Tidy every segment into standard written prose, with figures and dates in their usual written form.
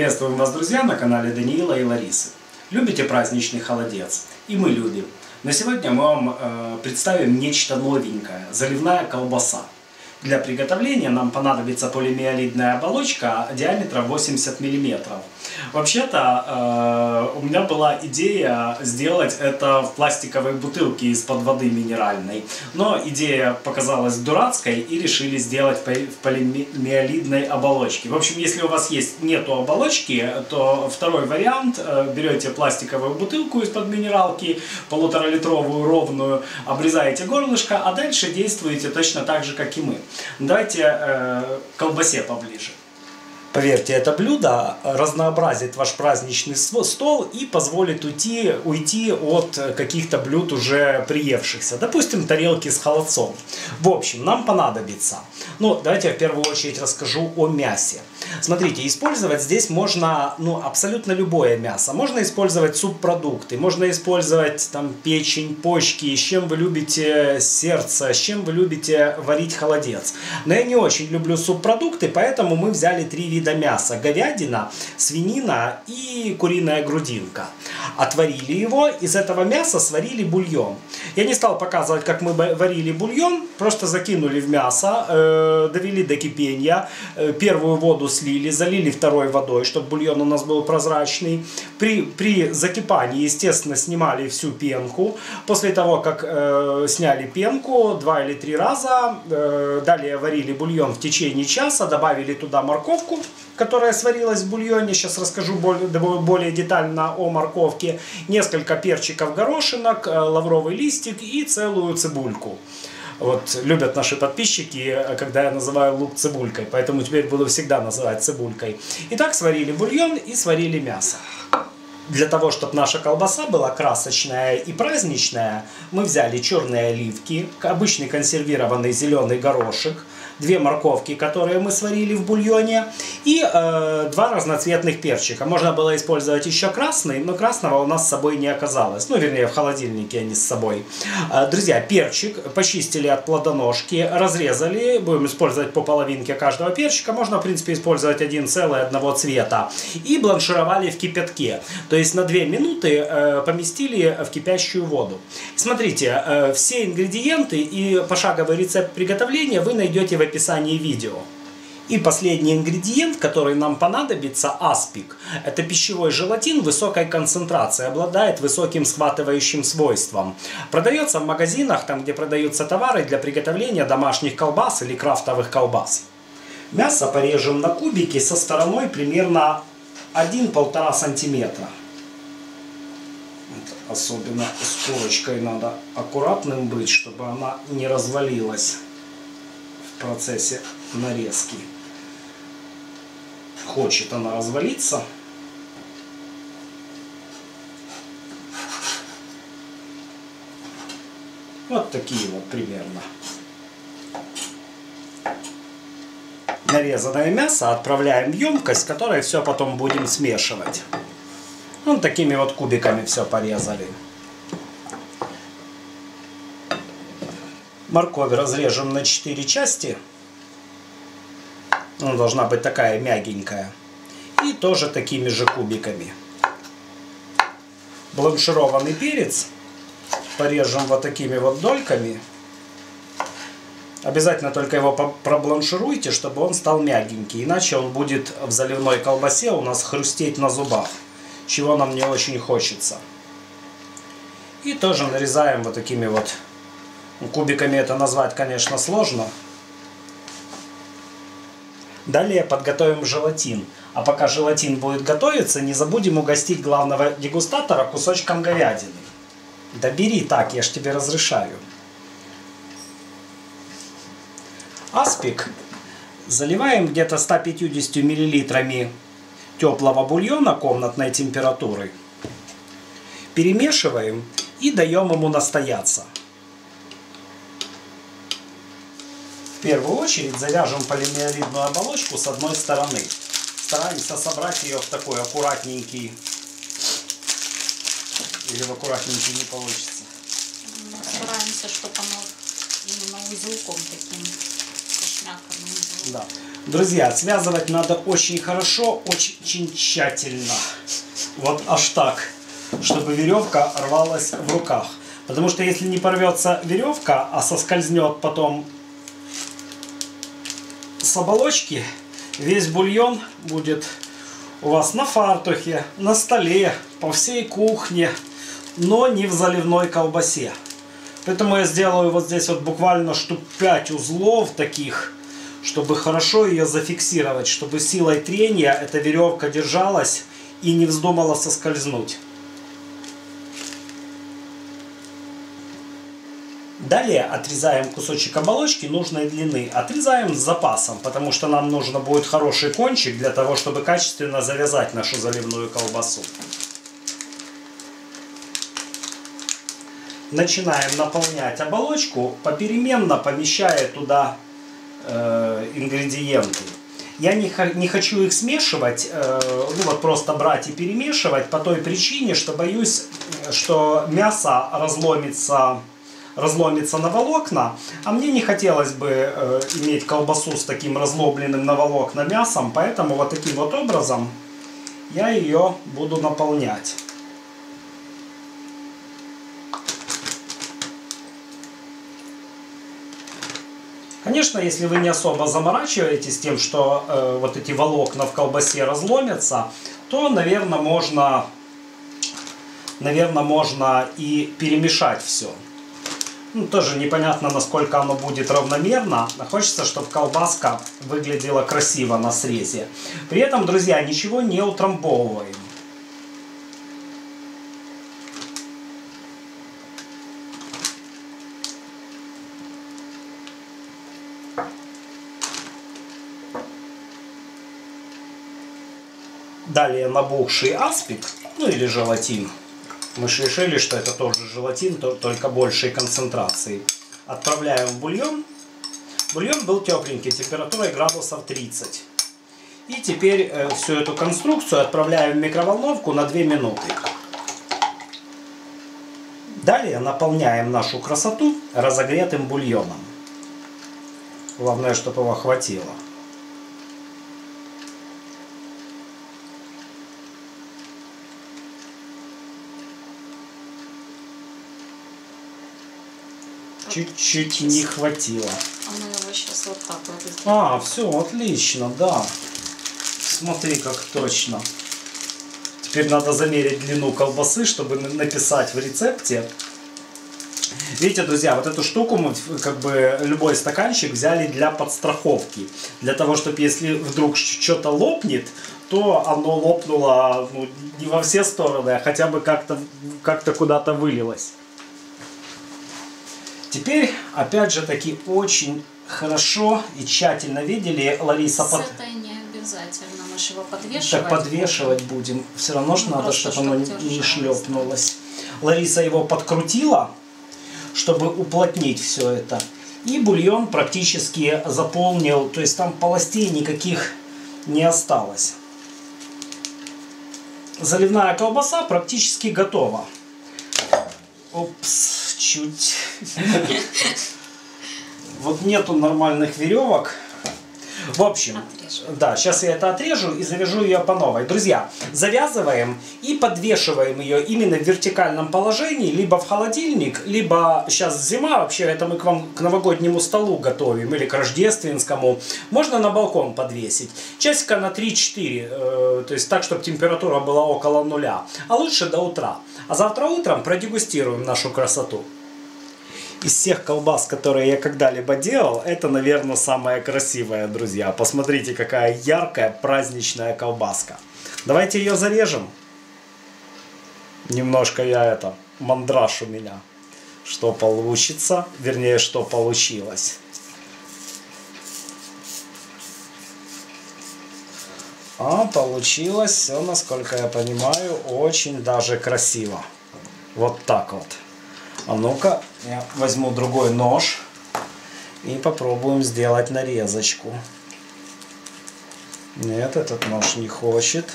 Приветствуем вас, друзья, на канале Даниила и Ларисы. Любите праздничный холодец? И мы любим. Но сегодня мы вам представим нечто новенькое. Заливная колбаса. Для приготовления нам понадобится полиамидная оболочка диаметром 80 мм. Вообще-то у меня была идея сделать это в пластиковой бутылке из-под воды минеральной. Но идея показалась дурацкой и решили сделать в полиамидной оболочке. В общем, если у вас нету оболочки, то второй вариант. Берете пластиковую бутылку из-под минералки, 1,5-литровую ровную, обрезаете горлышко, а дальше действуете точно так же, как и мы. Давайте к колбасе поближе. Поверьте, это блюдо разнообразит ваш праздничный стол и позволит уйти от каких-то блюд уже приевшихся. Допустим, тарелки с холодцом. В общем, нам понадобится. Ну, давайте я в первую очередь расскажу о мясе. Смотрите, использовать здесь можно абсолютно любое мясо. Можно использовать субпродукты, можно использовать там печень, почки, с чем вы любите сердце, с чем вы любите варить холодец. Но я не очень люблю субпродукты, поэтому мы взяли 3 вида мяса: говядина, свинина и куриная грудинка. Отварили его, из этого мяса сварили бульон. Я не стал показывать, как мы варили бульон, просто закинули в мясо, довели до кипения, первую воду слили, залили второй водой, чтобы бульон у нас был прозрачный. При закипании, естественно, снимали всю пенку. После того, как сняли пенку 2 или 3 раза, далее варили бульон в течение часа, добавили туда морковку, которая сварилась в бульоне. Сейчас расскажу более детально о морковке. Несколько перчиков горошинок, лавровый листик и целую цибульку. Вот, любят наши подписчики, когда я называю лук цибулькой, поэтому теперь буду всегда называть цибулькой. Итак, сварили бульон и сварили мясо. Для того, чтобы наша колбаса была красочная и праздничная, мы взяли черные оливки, обычный консервированный зеленый горошек, 2 морковки, которые мы сварили в бульоне, и 2 разноцветных перчика. Можно было использовать еще красный, но красного у нас с собой не оказалось. Ну, вернее, в холодильнике они с собой. Друзья, перчик почистили от плодоножки, разрезали. Будем использовать по половинке каждого перчика. Можно, в принципе, использовать один целый одного цвета. И бланшировали в кипятке. То есть на 2 минуты поместили в кипящую воду. Смотрите, все ингредиенты и пошаговый рецепт приготовления вы найдете в описании видео. И последний ингредиент, который нам понадобится, аспик. Это пищевой желатин высокой концентрации, обладает высоким схватывающим свойством. Продается в магазинах, там, где продаются товары для приготовления домашних колбас или крафтовых колбас. Мясо порежем на кубики со стороной примерно 1-1,5 сантиметра. Особенно с корочкой надо аккуратным быть, чтобы она не развалилась в процессе нарезки. Хочет она развалиться. Вот такие вот примерно. Нарезанное мясо отправляем в емкость, в которой все потом будем смешивать. Вот такими вот кубиками все порезали. Морковь разрежем на 4 части. Она должна быть такая мягенькая. И тоже такими же кубиками. Бланшированный перец порежем вот такими вот дольками. Обязательно только его пробланшируйте, чтобы он стал мягенький. Иначе он будет в заливной колбасе у нас хрустеть на зубах, чего нам не очень хочется. И тоже нарезаем вот такими вот кубиками. Это назвать, конечно, сложно. Далее подготовим желатин. А пока желатин будет готовиться, не забудем угостить главного дегустатора кусочком говядины. Да бери так, я ж тебе разрешаю. Аспик заливаем где-то 150 мл теплого бульона комнатной температуры. Перемешиваем и даем ему настояться. В первую очередь завяжем полиамидную оболочку с одной стороны. Стараемся собрать ее в такой аккуратненький. Или в аккуратненький не получится. Мы стараемся, чтобы оно именно узелком таким. Да. Друзья, связывать надо очень хорошо, очень тщательно. Вот аж так, чтобы веревка рвалась в руках. Потому что если не порвется веревка, а соскользнет потом с оболочки, весь бульон будет у вас на фартухе, на столе, по всей кухне, но не в заливной колбасе. Поэтому я сделаю вот здесь вот буквально штук 5 узлов таких, чтобы хорошо ее зафиксировать, чтобы силой трения эта веревка держалась и не вздумала соскользнуть. Далее отрезаем кусочек оболочки нужной длины. Отрезаем с запасом, потому что нам нужно будет хороший кончик для того, чтобы качественно завязать нашу заливную колбасу. Начинаем наполнять оболочку, попеременно помещая туда ингредиенты. Я не хочу их смешивать, ну вот просто брать и перемешивать по той причине, что боюсь, что мясо разломится на волокна, а мне не хотелось бы иметь колбасу с таким разломленным на волокна мясом, поэтому вот таким вот образом я ее буду наполнять. Конечно, если вы не особо заморачиваетесь тем, что вот эти волокна в колбасе разломятся, то, наверное, можно и перемешать все. Ну, тоже непонятно, насколько оно будет равномерно. Хочется, чтобы колбаска выглядела красиво на срезе. При этом, друзья, ничего не утрамбовываем. Далее набухший аспик, ну или желатин. Мы же решили, что это тоже желатин, только большей концентрации. Отправляем в бульон. Бульон был тепленький, температурой градусов 30. И теперь всю эту конструкцию отправляем в микроволновку на 2 минуты. Далее наполняем нашу красоту разогретым бульоном. Главное, чтобы его хватило. Чуть-чуть не хватило. Она его сейчас вот так вот. А, все, отлично, да. Смотри, как точно. Теперь надо замерить длину колбасы, чтобы написать в рецепте. Видите, друзья, вот эту штуку мы, как бы, любой стаканчик взяли для подстраховки. Для того, чтобы если вдруг что-то лопнет, то оно лопнуло, ну, не во все стороны, а хотя бы как-то куда-то вылилось. Теперь, опять же таки, очень хорошо и тщательно видели, Лариса... Это не обязательно, мы же его подвешивать. Так, подвешивать будем. Все равно же надо, чтобы оно не шлепнулось. Лариса его подкрутила, чтобы уплотнить все это. И бульон практически заполнил, то есть там полостей никаких не осталось. Заливная колбаса практически готова. Опс. Чуть. Вот нету нормальных веревок. В общем, да, сейчас я это отрежу и завяжу ее по новой. Друзья, завязываем и подвешиваем ее именно в вертикальном положении, либо в холодильник, либо сейчас зима, вообще это мы к вам к новогоднему столу готовим или к рождественскому. Можно на балкон подвесить. Часика на 3-4, то есть так, чтобы температура была около нуля, а лучше до утра. А завтра утром продегустируем нашу красоту. Из всех колбас, которые я когда-либо делал, это, наверное, самая красивая, друзья. Посмотрите, какая яркая праздничная колбаска. Давайте ее зарежем. Немножко мандраж у меня. Что получится, вернее, что получилось. А получилось все, насколько я понимаю, очень даже красиво. Вот так вот. А ну-ка, я возьму другой нож и попробуем сделать нарезочку. Нет, этот нож не хочет.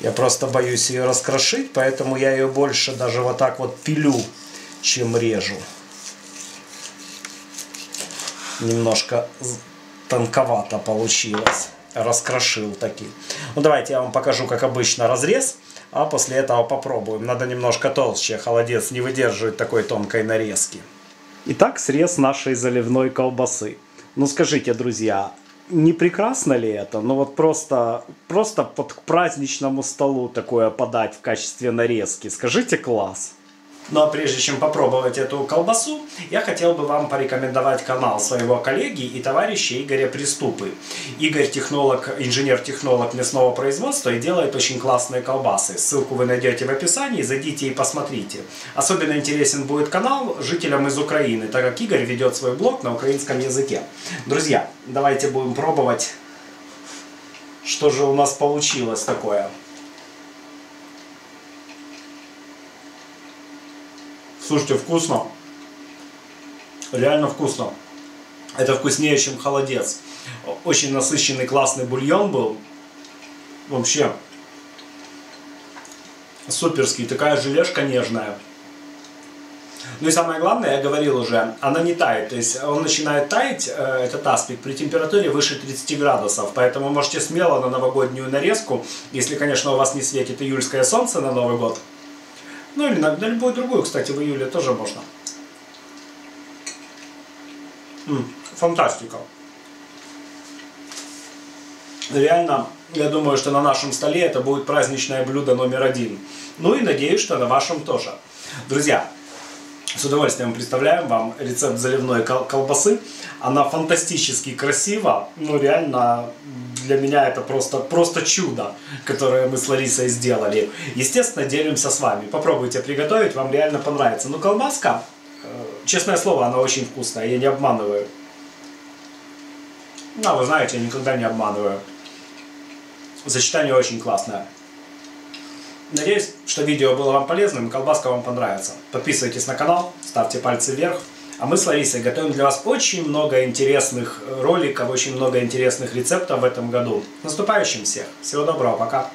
Я просто боюсь ее раскрошить, поэтому я ее больше даже вот так вот пилю, чем режу. Немножко тонковато получилось. Раскрошил такие. Ну, давайте я вам покажу, как обычно, разрез. А после этого попробуем. Надо немножко толще. Холодец не выдерживает такой тонкой нарезки. Итак, срез нашей заливной колбасы. Ну, скажите, друзья, не прекрасно ли это? Ну, вот просто под к праздничному столу такое подать в качестве нарезки. Скажите, класс. Ну, а прежде чем попробовать эту колбасу, я хотел бы вам порекомендовать канал своего коллеги и товарища Игоря Преступы. Игорь технолог, инженер-технолог мясного производства и делает очень классные колбасы. Ссылку вы найдете в описании, зайдите и посмотрите. Особенно интересен будет канал жителям из Украины, так как Игорь ведет свой блог на украинском языке. Друзья, давайте будем пробовать, что же у нас получилось такое. Слушайте, вкусно. Реально вкусно. Это вкуснее, чем холодец. Очень насыщенный, классный бульон был. Вообще суперский. Такая желешка нежная. Ну и самое главное, я говорил уже, она не тает. То есть он начинает таять, этот аспик, при температуре выше 30 градусов. Поэтому можете смело на новогоднюю нарезку, если, конечно, у вас не светит июльское солнце на Новый год. Ну или на любую другую, кстати, в июле тоже можно. Фантастика. Реально, я думаю, что на нашем столе это будет праздничное блюдо №1. Ну и надеюсь, что на вашем тоже. Друзья, с удовольствием представляем вам рецепт заливной колбасы. Она фантастически красива. Ну реально, для меня это просто чудо, которое мы с Ларисой сделали. Естественно, делимся с вами. Попробуйте приготовить, вам реально понравится. Но колбаска, честное слово, она очень вкусная. Я не обманываю. Ну, вы знаете, я никогда не обманываю. Сочетание очень классное. Надеюсь, что видео было вам полезным и колбаска вам понравится. Подписывайтесь на канал, ставьте пальцы вверх. А мы с Ларисой готовим для вас очень много интересных роликов, очень много интересных рецептов в этом году. С наступающим всех! Всего доброго, пока!